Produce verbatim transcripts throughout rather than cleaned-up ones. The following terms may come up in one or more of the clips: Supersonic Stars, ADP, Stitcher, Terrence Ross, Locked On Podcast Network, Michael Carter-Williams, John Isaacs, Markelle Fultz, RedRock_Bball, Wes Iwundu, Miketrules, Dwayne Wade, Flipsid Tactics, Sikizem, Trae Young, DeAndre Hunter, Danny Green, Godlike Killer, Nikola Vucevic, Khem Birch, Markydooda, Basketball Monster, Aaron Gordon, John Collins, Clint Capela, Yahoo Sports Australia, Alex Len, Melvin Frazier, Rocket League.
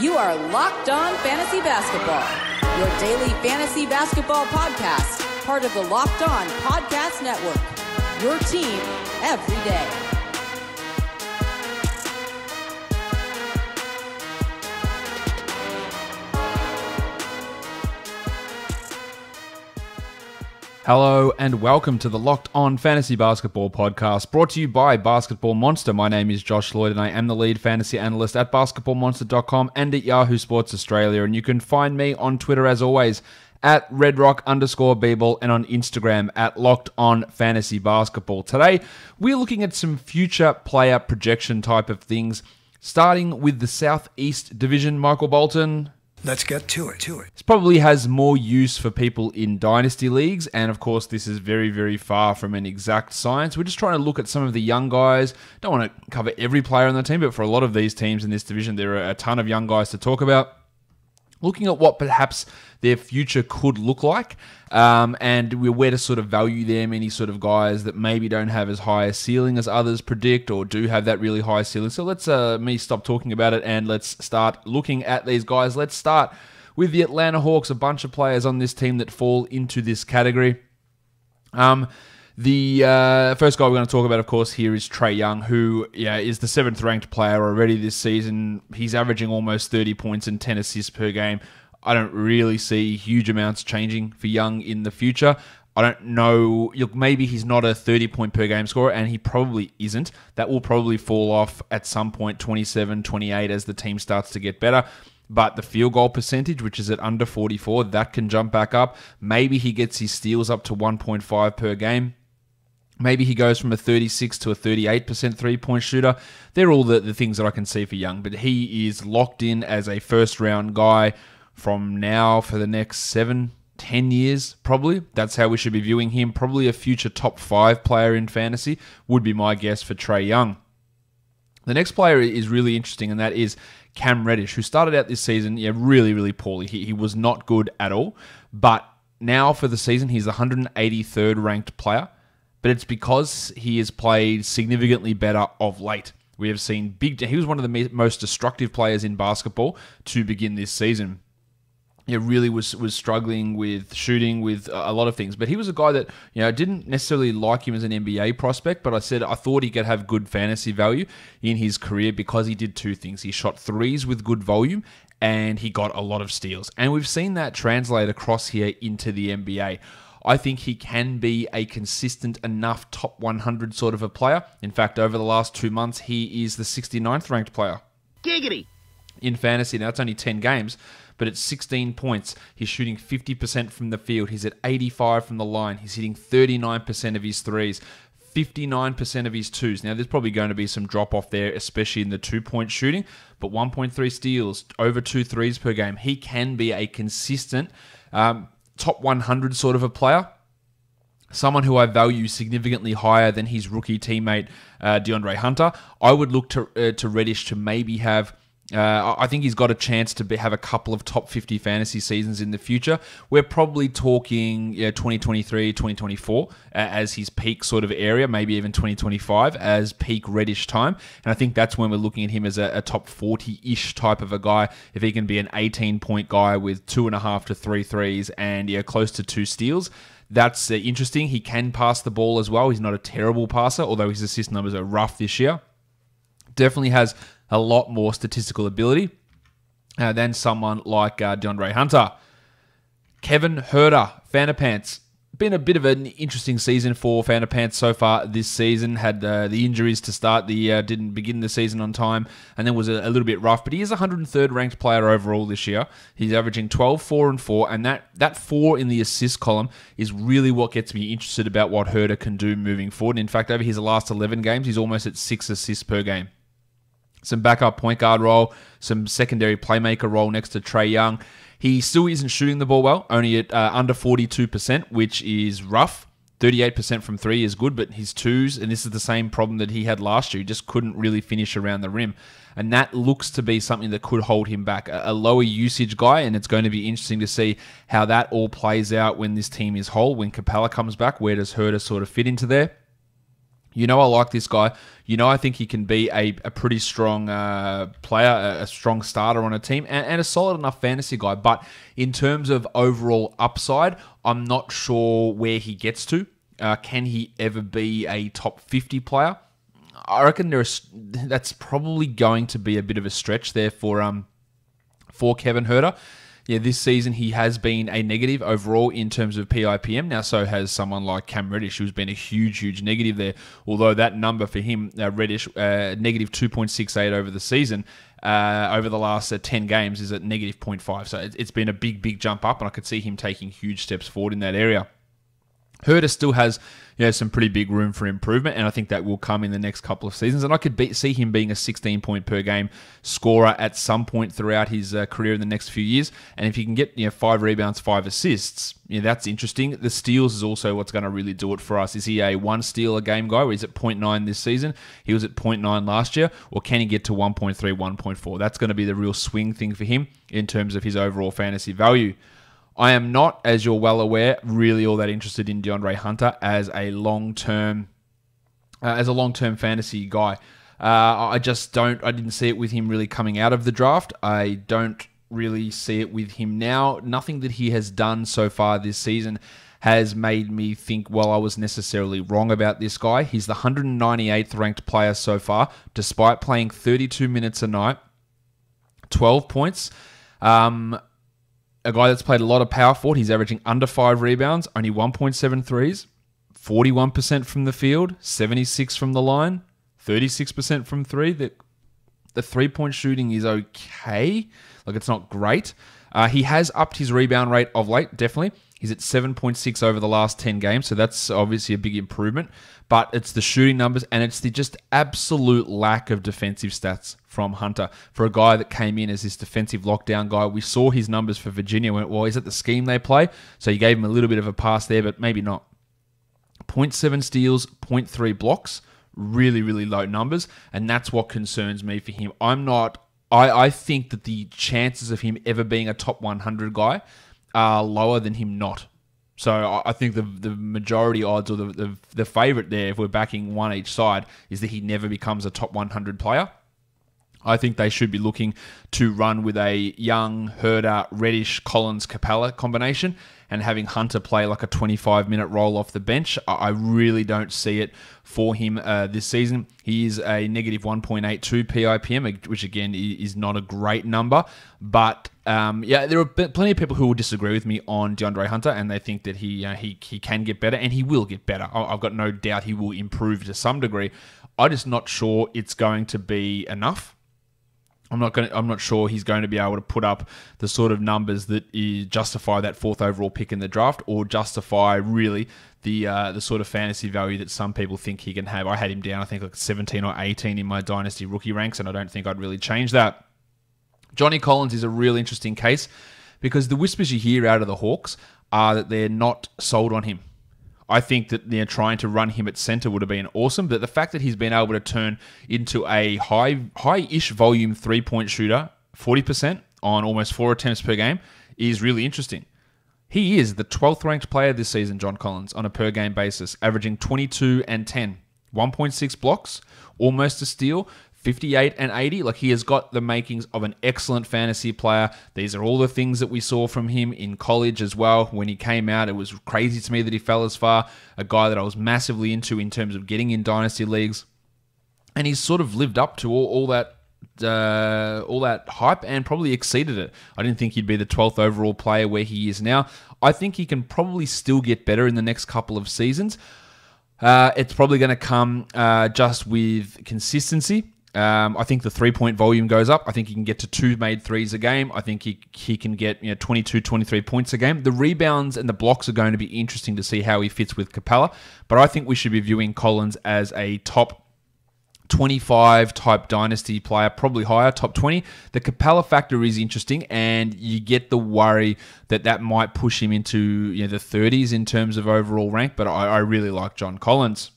You are Locked On Fantasy Basketball, your daily fantasy basketball podcast, part of the Locked On Podcast Network, your team every day. Hello and welcome to the Locked On Fantasy Basketball podcast, brought to you by Basketball Monster. My name is Josh Lloyd and I am the lead fantasy analyst at basketball monster dot com and at Yahoo Sports Australia. And you can find me on Twitter as always at RedRock_Bball and on Instagram at Locked On Fantasy Basketball. Today, we're looking at some future player projection type of things, starting with the Southeast Division. Michael Bolton. Let's get to it, to it. This probably has more use for people in dynasty leagues, and of course, this is very, very far from an exact science. We're just trying to look at some of the young guys. Don't want to cover every player on the team, but for a lot of these teams in this division, there are a ton of young guys to talk about. Looking at what perhaps their future could look like, um, and where to sort of value them, any sort of guys that maybe don't have as high a ceiling as others predict or do have that really high ceiling. So let's uh, me stop talking about it and let's start looking at these guys. Let's start with the Atlanta Hawks, a bunch of players on this team that fall into this category. Um... The uh, first guy we're going to talk about, of course, here is Trae Young, who yeah, is the seventh-ranked player already this season. He's averaging almost thirty points and ten assists per game. I don't really see huge amounts changing for Young in the future. I don't know. Look, maybe he's not a thirty-point per game scorer, and he probably isn't. That will probably fall off at some point, twenty-seven, twenty-eight, as the team starts to get better. But the field goal percentage, which is at under forty-four, that can jump back up. Maybe he gets his steals up to one point five per game. Maybe he goes from a thirty-six to a thirty-eight percent three-point shooter. They're all the, the things that I can see for Young, but he is locked in as a first-round guy from now for the next seven, ten years, probably. That's how we should be viewing him. Probably a future top-five player in fantasy would be my guess for Trae Young. The next player is really interesting, and that is Cam Reddish, who started out this season yeah, really, really poorly. He, he was not good at all, but now for the season, he's the one hundred eighty-third ranked player. But it's because he has played significantly better of late. We have seen big... He was one of the most destructive players in basketball to begin this season. He really was was struggling with shooting, with a lot of things. But he was a guy that, you know, I didn't necessarily like him as an N B A prospect, but I said I thought he could have good fantasy value in his career because he did two things. He shot threes with good volume, and he got a lot of steals. And we've seen that translate across here into the N B A. I think he can be a consistent enough top one hundred sort of a player. In fact, over the last two months, he is the sixty-ninth ranked player. Giggity! In fantasy. Now, it's only ten games, but it's sixteen points. He's shooting fifty percent from the field. He's at eighty-five from the line. He's hitting thirty-nine percent of his threes, fifty-nine percent of his twos. Now, there's probably going to be some drop-off there, especially in the two-point shooting, but one point three steals, over two threes per game. He can be a consistent... Um, top one hundred sort of a player, someone who I value significantly higher than his rookie teammate, uh, DeAndre Hunter. I would look to uh, to Reddish to maybe have, uh, I think he's got a chance to be, have a couple of top fifty fantasy seasons in the future. We're probably talking yeah, twenty twenty-three, twenty twenty-four uh, as his peak sort of area, maybe even twenty twenty-five as peak Reddish time. And I think that's when we're looking at him as a, a top forty-ish type of a guy. If he can be an eighteen-point guy with two and a half to three threes and yeah, close to two steals, that's uh, interesting. He can pass the ball as well. He's not a terrible passer, although his assist numbers are rough this year. Definitely has a lot more statistical ability uh, than someone like uh, DeAndre Hunter. Kevin Huerter, Fanapants. Been a bit of an interesting season for Fanapants so far this season. Had uh, the injuries to start the year, didn't begin the season on time, and then was a, a little bit rough. But he is one hundred third ranked player overall this year. He's averaging twelve, four, and four, and that, that four in the assist column is really what gets me interested about what Huerter can do moving forward. And in fact, over his last eleven games, he's almost at six assists per game. Some backup point guard role, some secondary playmaker role next to Trae Young. He still isn't shooting the ball well, only at uh, under forty-two percent, which is rough. thirty-eight percent from three is good, but his twos, and this is the same problem that he had last year, he just couldn't really finish around the rim. And that looks to be something that could hold him back. A, a lower usage guy, and it's going to be interesting to see how that all plays out when this team is whole. When Capela comes back, where does Huerter sort of fit into there? You know I like this guy. You know I think he can be a, a pretty strong uh, player, a, a strong starter on a team, and, and a solid enough fantasy guy. But in terms of overall upside, I'm not sure where he gets to. Uh, can he ever be a top fifty player? I reckon there's that's probably going to be a bit of a stretch there for um for Kevin Huerter. Yeah, this season he has been a negative overall in terms of P I P M. Now, so has someone like Cam Reddish, who's been a huge, huge negative there. Although that number for him, uh, Reddish, uh, negative two point six eight over the season, uh, over the last uh, ten games is at negative zero point five. So it, it's been a big, big jump up, and I could see him taking huge steps forward in that area. Huerter still has, you know, some pretty big room for improvement, and I think that will come in the next couple of seasons. And I could be, see him being a sixteen point per game scorer at some point throughout his uh, career in the next few years. And if he can get, you know, five rebounds, five assists, you know, that's interesting. The steals is also what's going to really do it for us. Is he a one steal a game guy? He's at zero point nine this season. He was at zero point nine last year. Or can he get to one point three, one point four? That's going to be the real swing thing for him in terms of his overall fantasy value. I am not, as you're well aware, really all that interested in DeAndre Hunter as a long-term, uh, as a long-term fantasy guy. Uh, I just don't. I didn't see it with him really coming out of the draft. I don't really see it with him now. Nothing that he has done so far this season has made me think, well, I was necessarily wrong about this guy. He's the one hundred ninety-eighth ranked player so far, despite playing thirty-two minutes a night, twelve points. Um, A guy that's played a lot of power forward. He's averaging under five rebounds, only one point seven threes, forty-one percent from the field, seventy-six percent from the line, thirty-six percent from three. The, the three-point shooting is okay. Like, it's not great. Uh, he has upped his rebound rate of late, definitely. He's at seven point six over the last ten games, so that's obviously a big improvement. But it's the shooting numbers, and it's the just absolute lack of defensive stats from Hunter. For a guy that came in as this defensive lockdown guy, we saw his numbers for Virginia. Went, well, is it the scheme they play? So you gave him a little bit of a pass there, but maybe not. zero point seven steals, zero point three blocks. Really, really low numbers, and that's what concerns me for him. I'm not... I, I think that the chances of him ever being a top one hundred guy are lower than him not. So I think the the majority odds, or the, the the favorite there, if we're backing one each side, is that he never becomes a top one hundred player. I think they should be looking to run with a Young, Huerter, Reddish, Collins, Capela combination, and having Hunter play like a twenty-five minute roll off the bench. I really don't see it for him uh, this season. He is a negative one point eight two P I P M, which again is not a great number. But um, yeah, there are plenty of people who will disagree with me on DeAndre Hunter, and they think that he uh, he he can get better, and he will get better. I've got no doubt he will improve to some degree. I'm just not sure it's going to be enough. I'm not going to, I'm not sure he's going to be able to put up the sort of numbers that justify that fourth overall pick in the draft, or justify really the uh, the sort of fantasy value that some people think he can have. I had him down, I think, like seventeen or eighteen in my dynasty rookie ranks, and I don't think I'd really change that. Johnny Collins is a real interesting case, because the whispers you hear out of the Hawks are that they're not sold on him. I think that they're trying to run him at center would have been awesome, but the fact that he's been able to turn into a high, high-ish volume three-point shooter, forty percent on almost four attempts per game, is really interesting. He is the twelfth ranked player this season, John Collins, on a per-game basis, averaging twenty-two and ten, one point six blocks, almost a steal, fifty-eight and eighty. Like, he has got the makings of an excellent fantasy player. These are all the things that we saw from him in college as well. When he came out, it was crazy to me that he fell as far. A guy that I was massively into in terms of getting in dynasty leagues, and he's sort of lived up to all, all that uh, all that hype, and probably exceeded it. I didn't think he'd be the twelfth overall player where he is now. I think he can probably still get better in the next couple of seasons. Uh, it's probably going to come uh, just with consistency. Um, I think the three-point volume goes up. I think he can get to two made threes a game. I think he he can get, you know, twenty-two, twenty-three points a game. The rebounds and the blocks are going to be interesting to see how he fits with Capela. But I think we should be viewing Collins as a top twenty-five type dynasty player, probably higher, top twenty. The Capela factor is interesting, and you get the worry that that might push him into, you know, the thirties in terms of overall rank. But I, I really like John Collins.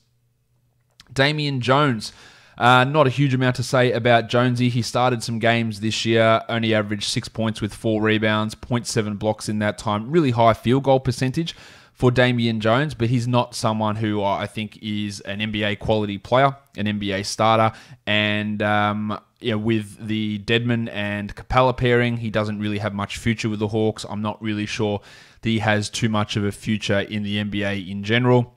Damian Jones. Uh, not a huge amount to say about Jonesy. He started some games this year, only averaged six points with four rebounds, zero point seven blocks in that time. Really high field goal percentage for Damian Jones, but he's not someone who I think is an N B A quality player, an N B A starter, and um, yeah, with the Dedmon and Capela pairing, he doesn't really have much future with the Hawks. I'm not really sure that he has too much of a future in the N B A in general.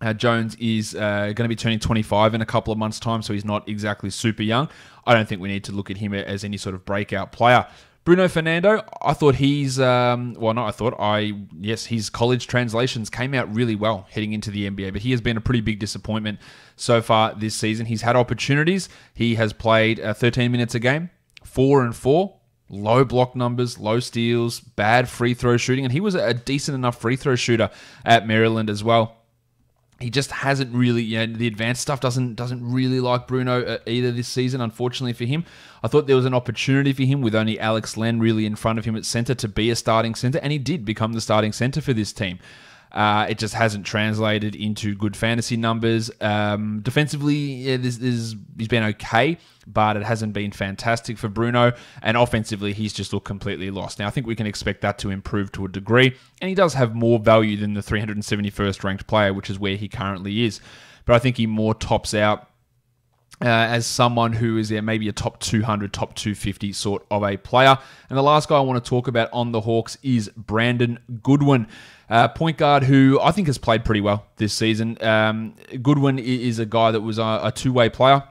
Uh, Jones is uh, going to be turning twenty-five in a couple of months' time, so he's not exactly super young. I don't think we need to look at him as any sort of breakout player. Bruno Fernando, I thought he's, um, well, not I thought, I yes, his college translations came out really well heading into the N B A, but he has been a pretty big disappointment so far this season. He's had opportunities. He has played uh, thirteen minutes a game, four and four, low block numbers, low steals, bad free throw shooting, and he was a decent enough free throw shooter at Maryland as well. He just hasn't really, you know, the advanced stuff doesn't doesn't really like Bruno either this season, unfortunately for him. I thought there was an opportunity for him with only Alex Len really in front of him at center to be a starting center, and he did become the starting center for this team. Uh, it just hasn't translated into good fantasy numbers. Um, defensively, yeah, this is he's been okay, but it hasn't been fantastic for Bruno. And offensively, he's just looked completely lost. Now, I think we can expect that to improve to a degree. And he does have more value than the three hundred seventy-first ranked player, which is where he currently is. But I think he more tops out Uh, as someone who is there, yeah, maybe a top two hundred, top two fifty sort of a player. And the last guy I want to talk about on the Hawks is Brandon Goodwin, uh, point guard who I think has played pretty well this season. Um, Goodwin is a guy that was a, a two-way player.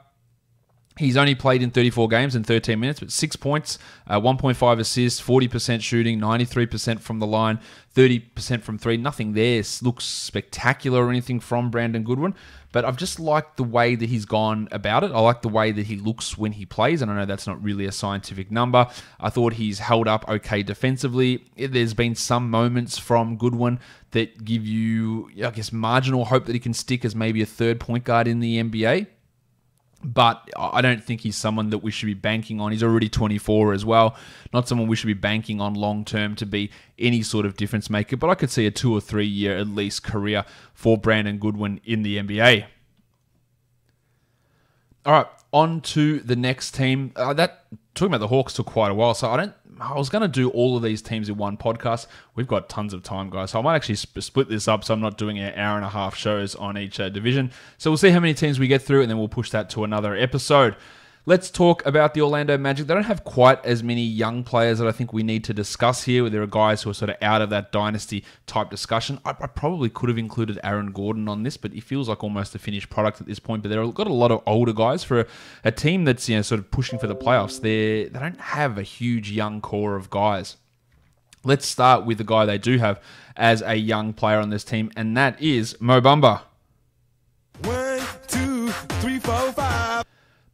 He's only played in thirty-four games and thirteen minutes, but six points, uh, one point five assists, forty percent shooting, ninety-three percent from the line, thirty percent from three. Nothing there looks spectacular or anything from Brandon Goodwin, but I've just liked the way that he's gone about it. I like the way that he looks when he plays, and I know that's not really a scientific number. I thought he's held up okay defensively. There's been some moments from Goodwin that give you, I guess, marginal hope that he can stick as maybe a third point guard in the N B A. But I don't think he's someone that we should be banking on. He's already twenty-four as well. Not someone we should be banking on long-term to be any sort of difference maker. But I could see a two- or three-year at least career for Brandon Goodwin in the N B A. All right, on to the next team. Uh, that talking about the Hawks took quite a while, so I don't. I was going to do all of these teams in one podcast. We've got tons of time, guys. So I might actually sp split this up so I'm not doing an hour and a half shows on each uh, division. So we'll see how many teams we get through, and then we'll push that to another episode. Let's talk about the Orlando Magic. They don't have quite as many young players that I think we need to discuss here. There are guys who are sort of out of that dynasty-type discussion. I, I probably could have included Aaron Gordon on this, but he feels like almost a finished product at this point. But they've got a lot of older guys for a, a team that's, you know, sort of pushing for the playoffs. They're, they don't have a huge young core of guys. Let's start with the guy they do have as a young player on this team, and that is Mo Bamba. One, two, three, four, five.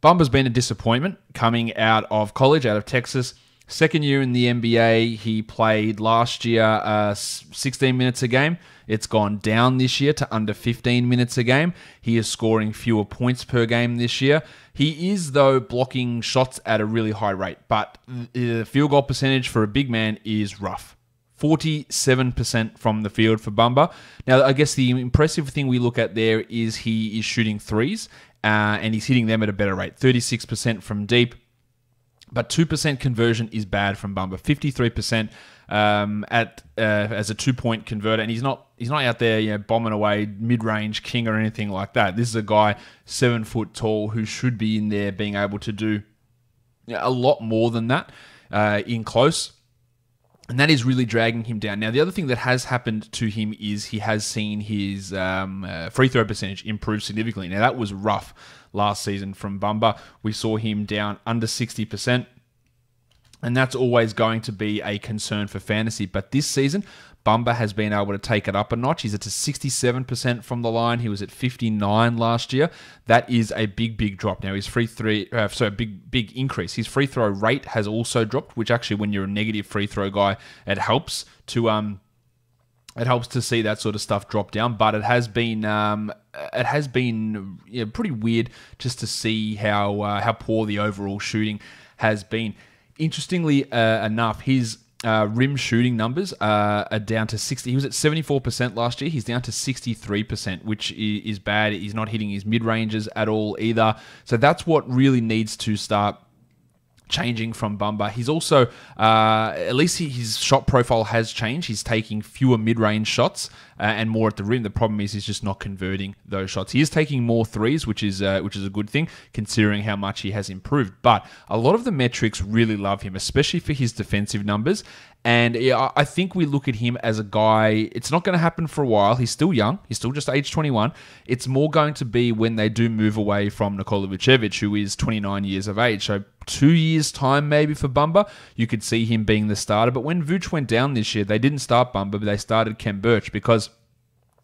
Bumba's been a disappointment coming out of college, out of Texas. Second year in the N B A, he played last year uh, sixteen minutes a game. It's gone down this year to under fifteen minutes a game. He is scoring fewer points per game this year. He is, though, blocking shots at a really high rate, but the field goal percentage for a big man is rough. forty-seven percent from the field for Bamba. Now, I guess the impressive thing we look at there is he is shooting threes, Uh, and he's hitting them at a better rate, thirty-six percent from deep. But two percent conversion is bad from Bamba, fifty-three percent um, at uh, as a two-point converter. And he's not he's not out there, you know, bombing away mid-range king or anything like that. This is a guy seven foot tall who should be in there being able to do a lot more than that uh, in close. And that is really dragging him down. Now, the other thing that has happened to him is he has seen his um, uh, free throw percentage improve significantly. Now, that was rough last season from Bamba. We saw him down under sixty percent. And that's always going to be a concern for fantasy. But this season, Bamba has been able to take it up a notch. He's at sixty-seven percent from the line. He was at fifty-nine last year. That is a big, big drop. Now, his free three, uh, sorry, big, big increase. His free throw rate has also dropped, which actually, when you're a negative free throw guy, it helps to um, it helps to see that sort of stuff drop down. But it has been um, it has been you know, pretty weird just to see how uh, how poor the overall shooting has been. Interestingly uh, enough, his uh, rim shooting numbers uh, are down to sixty. He was at seventy-four percent last year. He's down to sixty-three percent, which is bad. He's not hitting his mid-ranges at all either. So that's what really needs to start changing from Bamba. He's also, uh, at least he, his shot profile has changed. He's taking fewer mid-range shots uh, and more at the rim. The problem is he's just not converting those shots. He is taking more threes, which is uh, which is a good thing considering how much he has improved. But a lot of the metrics really love him, especially for his defensive numbers. And yeah, I think we look at him as a guy, it's not going to happen for a while. He's still young. He's still just age twenty-one. It's more going to be when they do move away from Nikola Vucevic, who is twenty-nine years of age. So two years' time maybe for Bamba, you could see him being the starter. But when Vuce went down this year, they didn't start Bamba, but they started Khem Birch because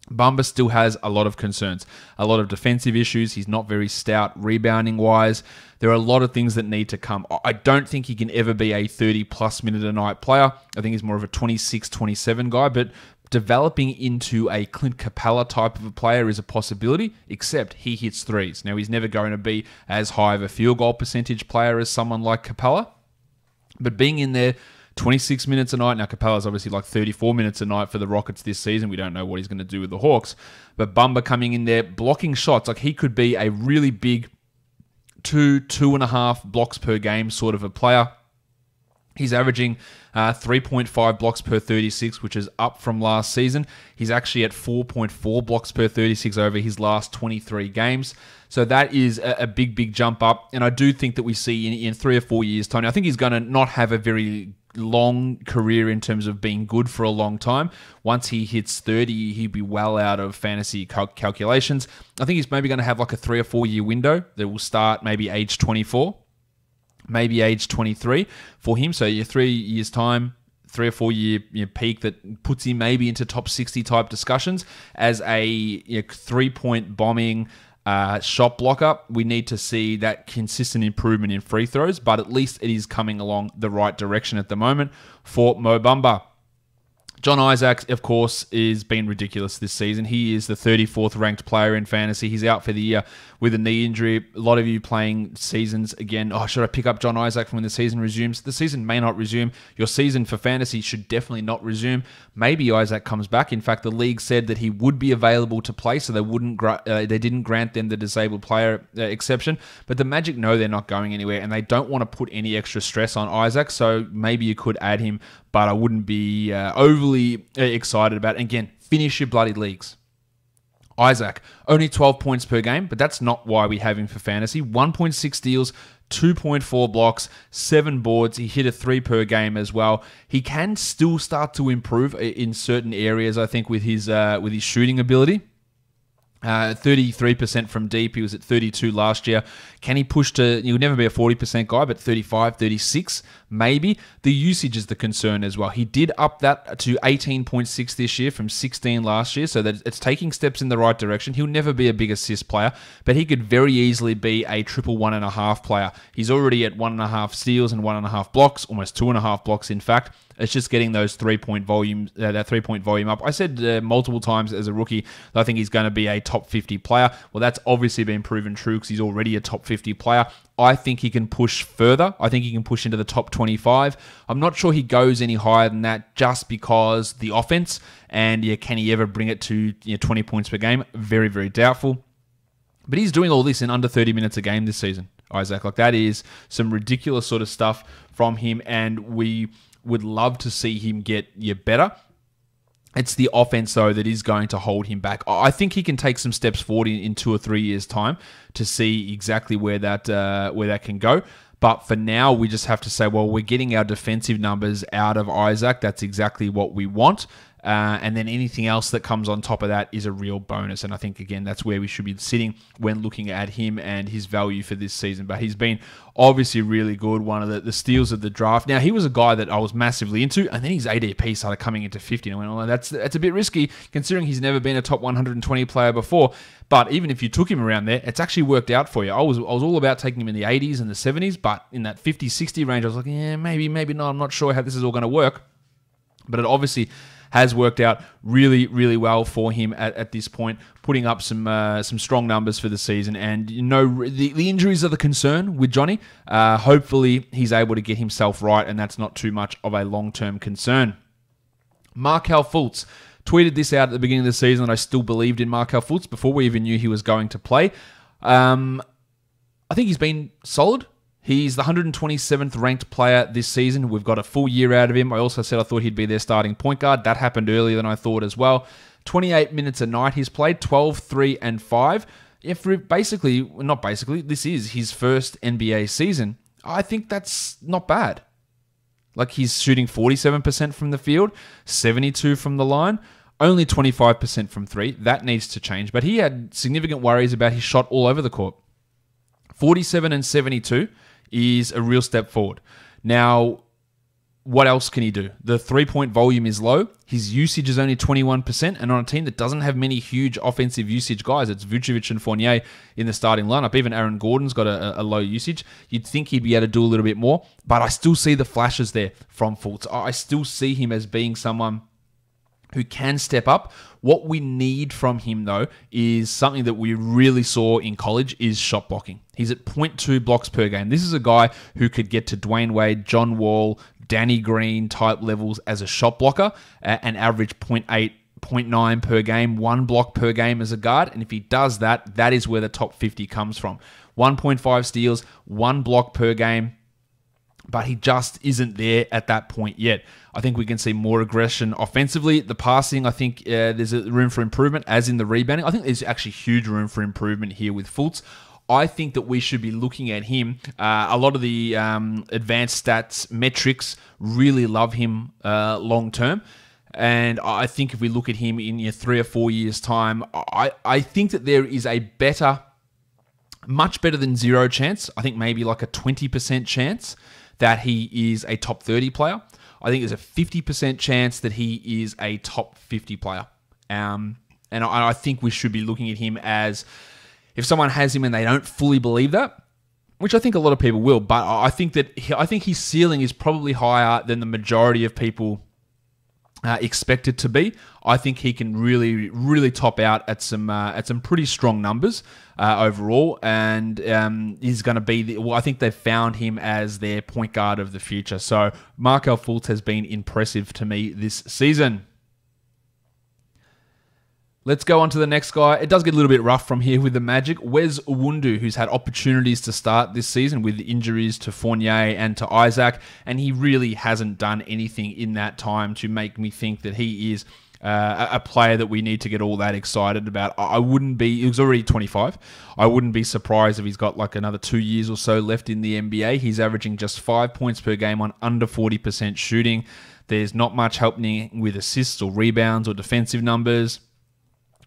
Bamba still has a lot of concerns, a lot of defensive issues. He's not very stout rebounding-wise. There are a lot of things that need to come. I don't think he can ever be a thirty-plus minute a night player. I think he's more of a twenty-six, twenty-seven guy, but developing into a Clint Capela type of a player is a possibility, except he hits threes. Now, he's never going to be as high of a field goal percentage player as someone like Capela, but being in there twenty-six minutes a night. Now, Capela's obviously like thirty-four minutes a night for the Rockets this season. We don't know what he's going to do with the Hawks, but Bamba coming in there, blocking shots, like he could be a really big two, two and a half blocks per game sort of a player. He's averaging uh, three point five blocks per thirty-six, which is up from last season. He's actually at four point four blocks per thirty-six over his last twenty-three games. So that is a, a big, big jump up. And I do think that we see in, in three or four years' time, I think he's going to not have a very long career in terms of being good for a long time. Once he hits thirty, he'd be well out of fantasy cal calculations. I think he's maybe going to have like a three or four year window that will start maybe age twenty-four, maybe age twenty-three for him. So your three years time, three or four year you know, peak that puts him maybe into top sixty type discussions as a you know, three point bombing Uh, shot block up. We need to see that consistent improvement in free throws, but at least it is coming along the right direction at the moment for Mo Bamba. John Isaacs, of course, is being ridiculous this season. He is the thirty-fourth ranked player in fantasy. He's out for the year with a knee injury. A lot of you playing seasons again. Oh, should I pick up John Isaacs when the season resumes? The season may not resume. Your season for fantasy should definitely not resume. Maybe Isaac comes back. In fact, the league said that he would be available to play, so they wouldn't. Uh, they didn't grant them the disabled player uh, exception. But the Magic know they're not going anywhere, and they don't want to put any extra stress on Isaac. So maybe you could add him, but I wouldn't be uh, overly excited about it. Again, finish your bloody leagues. Isaac, only twelve points per game, but that's not why we have him for fantasy. one point six steals, two point four blocks, seven boards. He hit a three per game as well. He can still start to improve in certain areas, I think, with his uh, with his shooting ability. Uh, thirty-three percent from deep. He was at thirty-two last year. Can he push to, he'll never be a forty percent guy, but thirty-five, thirty-six, maybe. The usage is the concern as well. He did up that to eighteen point six this year from sixteen last year, so that it's taking steps in the right direction. He'll never be a big assist player, but he could very easily be a triple one and a half player. He's already at one and a half steals and one and a half blocks, almost two and a half blocks, in fact. It's just getting those three-point volume, uh, that three-point volume up. I said uh, multiple times as a rookie that I think he's going to be a top fifty player. Well, that's obviously been proven true because he's already a top fifty player. I think he can push further. I think he can push into the top twenty-five. I'm not sure he goes any higher than that just because the offense and yeah, can he ever bring it to you know, twenty points per game? Very, very doubtful. But he's doing all this in under thirty minutes a game this season, Isaac. Like, that is some ridiculous sort of stuff from him, and we would love to see him get yeah, better. It's the offense, though, that is going to hold him back. I think he can take some steps forward in, in two or three years' time to see exactly where that uh, where that can go. But for now, we just have to say, well, we're getting our defensive numbers out of Isaac. That's exactly what we want. Uh, and then anything else that comes on top of that is a real bonus. And I think, again, that's where we should be sitting when looking at him and his value for this season. But he's been obviously really good, one of the, the steals of the draft. Now, he was a guy that I was massively into, and then his A D P started coming into fifty. And I went, oh, that's, that's a bit risky, considering he's never been a top one hundred twenty player before. But even if you took him around there, it's actually worked out for you. I was I was all about taking him in the eighties and the seventies, but in that fifty, sixty range, I was like, yeah, maybe, maybe not. I'm not sure how this is all going to work. But it obviously has worked out really, really well for him at, at this point, putting up some uh, some strong numbers for the season. And, you know, the, the injuries are the concern with Johnny. Uh, hopefully he's able to get himself right, and that's not too much of a long-term concern. Markelle Fultz tweeted this out at the beginning of the season, that I still believed in Markelle Fultz before we even knew he was going to play. Um, I think he's been solid. He's the one hundred twenty-seventh ranked player this season. We've got a full year out of him. I also said I thought he'd be their starting point guard. That happened earlier than I thought as well. twenty-eight minutes a night he's played, twelve, three, and five. If basically, not basically, this is his first N B A season. I think that's not bad. Like, he's shooting forty-seven percent from the field, seventy-two percent from the line. Only twenty-five percent from three. That needs to change. But he had significant worries about his shot all over the court. forty-seven and seventy-two is a real step forward. Now, what else can he do? The three-point volume is low. His usage is only twenty-one percent. And on a team that doesn't have many huge offensive usage guys, it's Vucevic and Fournier in the starting lineup. Even Aaron Gordon's got a, a low usage. You'd think he'd be able to do a little bit more. But I still see the flashes there from Fultz. I still see him as being someone who can step up. What we need from him, though, is something that we really saw in college, is shot blocking. He's at zero point two blocks per game. This is a guy who could get to Dwayne Wade, John Wall, Danny Green type levels as a shot blocker and average zero point eight, zero point nine per game, one block per game as a guard. And if he does that, that is where the top fifty comes from. one point five steals, one block per game. But he just isn't there at that point yet. I think we can see more aggression offensively. The passing, I think uh, there's a room for improvement, as in the rebounding. I think there's actually huge room for improvement here with Fultz. I think that we should be looking at him. Uh, a lot of the um, advanced stats metrics really love him uh, long-term. And I think if we look at him in your three or four years' time, I, I think that there is a better, much better than zero chance. I think maybe like a twenty percent chance that he is a top thirty player. I think there's a fifty percent chance that he is a top fifty player. Um, and I, I think we should be looking at him as, if someone has him and they don't fully believe that, which I think a lot of people will, but I think that he, I think his ceiling is probably higher than the majority of people uh, expect it to be. I think he can really, really top out at some uh, at some pretty strong numbers uh, overall, and um, is going to be. The, well, I think they've found him as their point guard of the future. So Markelle Fultz has been impressive to me this season. Let's go on to the next guy. It does get a little bit rough from here with the Magic. Wes Iwundu, who's had opportunities to start this season with injuries to Fournier and to Isaac, and he really hasn't done anything in that time to make me think that he is uh, a player that we need to get all that excited about. I wouldn't be... He was already twenty-five. I wouldn't be surprised if he's got like another two years or so left in the N B A. He's averaging just five points per game on under forty percent shooting. There's not much helping with assists or rebounds or defensive numbers.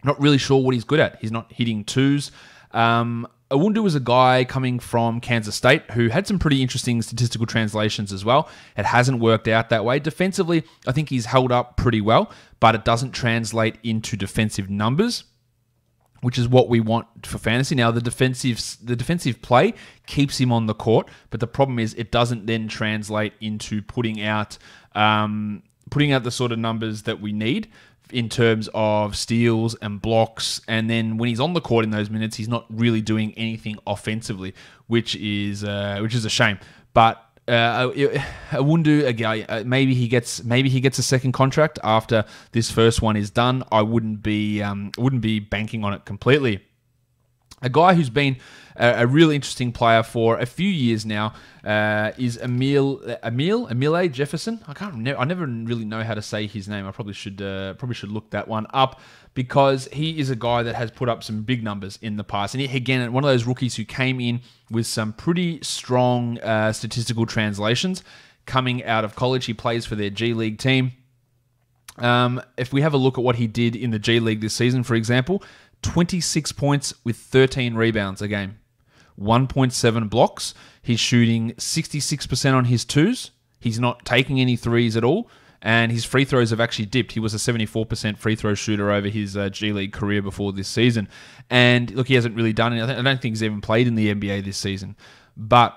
Not really sure what he's good at. He's not hitting twos. Um, Iwundu was a guy coming from Kansas State who had some pretty interesting statistical translations as well. It hasn't worked out that way. Defensively, I think he's held up pretty well, but it doesn't translate into defensive numbers, which is what we want for fantasy. Now, the defensive the defensive play keeps him on the court, but the problem is it doesn't then translate into putting out um, putting out the sort of numbers that we need in terms of steals and blocks. And then when he's on the court in those minutes, he's not really doing anything offensively, which is uh, which is a shame. But uh, Iwundu, again, maybe he gets maybe he gets a second contract after this first one is done. I wouldn't be um, wouldn't be banking on it completely. A guy who's been a, a really interesting player for a few years now uh, is Emile Emile Emile Jefferson. I can't remember, I never really know how to say his name. I probably should uh, probably should look that one up, because he is a guy that has put up some big numbers in the past. And he, again, one of those rookies who came in with some pretty strong uh, statistical translations coming out of college. He plays for their G League team. Um, if we have a look at what he did in the G League this season, for example. twenty-six points with thirteen rebounds a game, one point seven blocks. He's shooting sixty-six percent on his twos. He's not taking any threes at all, and his free throws have actually dipped. He was a seventy-four percent free throw shooter over his uh, G League career before this season. And look, he hasn't really done anything. I don't think he's even played in the N B A this season, but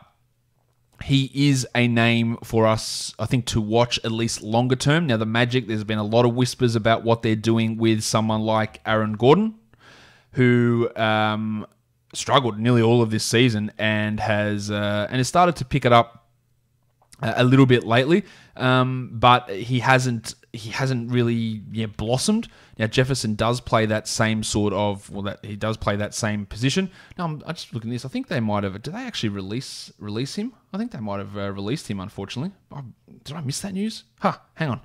he is a name for us, I think, to watch at least longer term. Now, the Magic, there's been a lot of whispers about what they're doing with someone like Aaron Gordon, who um, struggled nearly all of this season and has uh, and has started to pick it up a little bit lately, um, but he hasn't he hasn't really yeah, blossomed. Now Jefferson does play that same sort of well that he does play that same position. Now I'm, I'm just looking at this. I think they might have. Did they actually release release him? I think they might have uh, released him. Unfortunately, oh, did I miss that news? Huh? Hang on.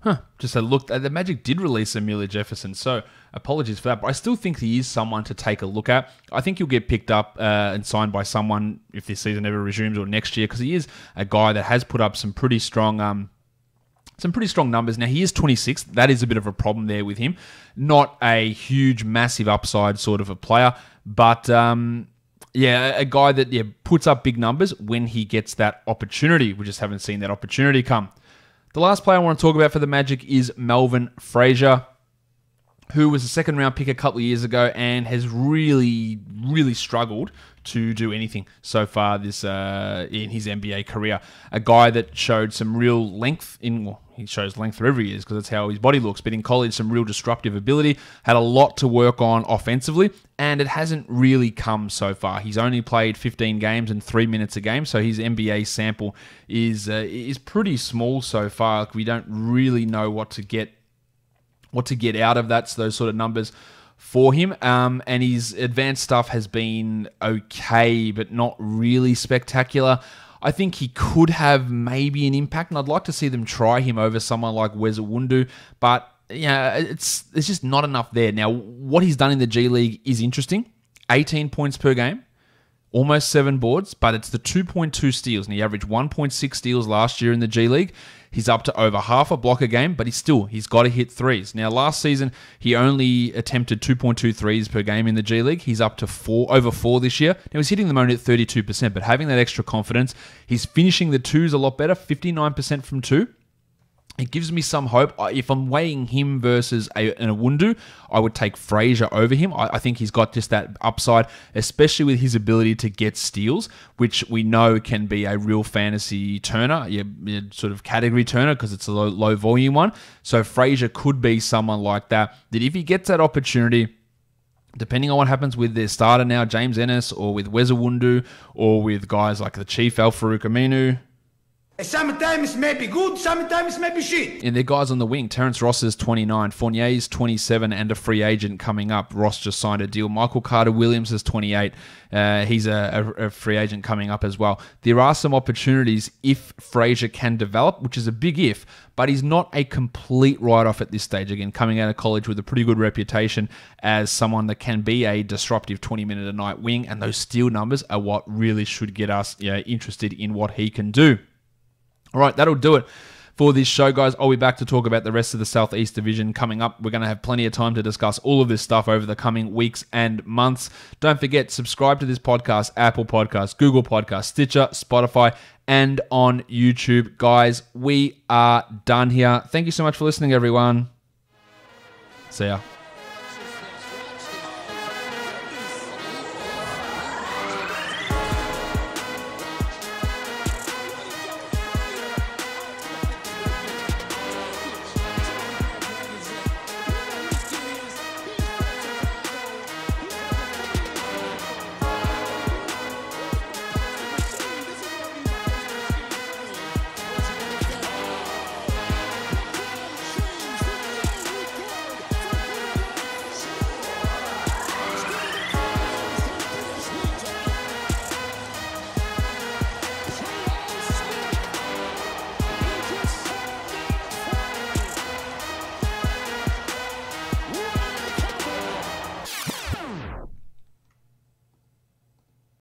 Huh? Just a look. The Magic did release Emile Jefferson, so apologies for that. But I still think he is someone to take a look at. I think he'll get picked up uh, and signed by someone if this season ever resumes or next year, because he is a guy that has put up some pretty strong, um, some pretty strong numbers. Now he is twenty-six. That is a bit of a problem there with him. Not a huge, massive upside sort of a player, but. Um, Yeah, a guy that yeah puts up big numbers when he gets that opportunity. We just haven't seen that opportunity come. The last player I want to talk about for the Magic is Melvin Frazier, who was a second-round pick a couple of years ago and has really, really struggled to do anything so far this uh, in his N B A career. A guy that showed some real length in... Well, he shows length wherever he is because that's how his body looks. But in college, some real disruptive ability. Had a lot to work on offensively, and it hasn't really come so far. He's only played fifteen games and three minutes a game, so his N B A sample is uh, is pretty small so far. Like, we don't really know what to get what to get out of that. So those sort of numbers for him, um, and his advanced stuff has been okay, but not really spectacular. I think he could have maybe an impact, and I'd like to see them try him over someone like Wes Iwundu, but yeah, it's it's just not enough there. Now, what he's done in the G League is interesting. eighteen points per game, almost seven boards, but it's the two point two steals, and he averaged one point six steals last year in the G League. He's up to over half a block a game, but he's still, he's got to hit threes. Now, last season, he only attempted two point two threes per game in the G League. He's up to four, over four this year. Now, he's hitting them only at thirty-two percent, but having that extra confidence, he's finishing the twos a lot better, fifty-nine percent from two. It gives me some hope. If I'm weighing him versus a, an Iwundu, I would take Frazier over him. I, I think he's got just that upside, especially with his ability to get steals, which we know can be a real fantasy turner, yeah, yeah, sort of category turner, because it's a low, low volume one. So Frazier could be someone like that, that if he gets that opportunity, depending on what happens with their starter now, James Ennis, or with Wes Iwundu, or with guys like the Chief, Al-Farouq Aminu, sometimes it may be good, sometimes it may be shit. And their guys on the wing, Terrence Ross is twenty-nine, Fournier is twenty-seven, and a free agent coming up. Ross just signed a deal. Michael Carter-Williams is twenty-eight. Uh, he's a, a, a free agent coming up as well. There are some opportunities if Frazier can develop, which is a big if, but he's not a complete write-off at this stage. Again, coming out of college with a pretty good reputation as someone that can be a disruptive twenty-minute-a-night wing, and those steal numbers are what really should get us you know, interested in what he can do. All right, that'll do it for this show, guys. I'll be back to talk about the rest of the Southeast Division coming up. We're going to have plenty of time to discuss all of this stuff over the coming weeks and months. Don't forget, subscribe to this podcast, Apple Podcasts, Google Podcasts, Stitcher, Spotify, and on YouTube. Guys, we are done here. Thank you so much for listening, everyone. See ya.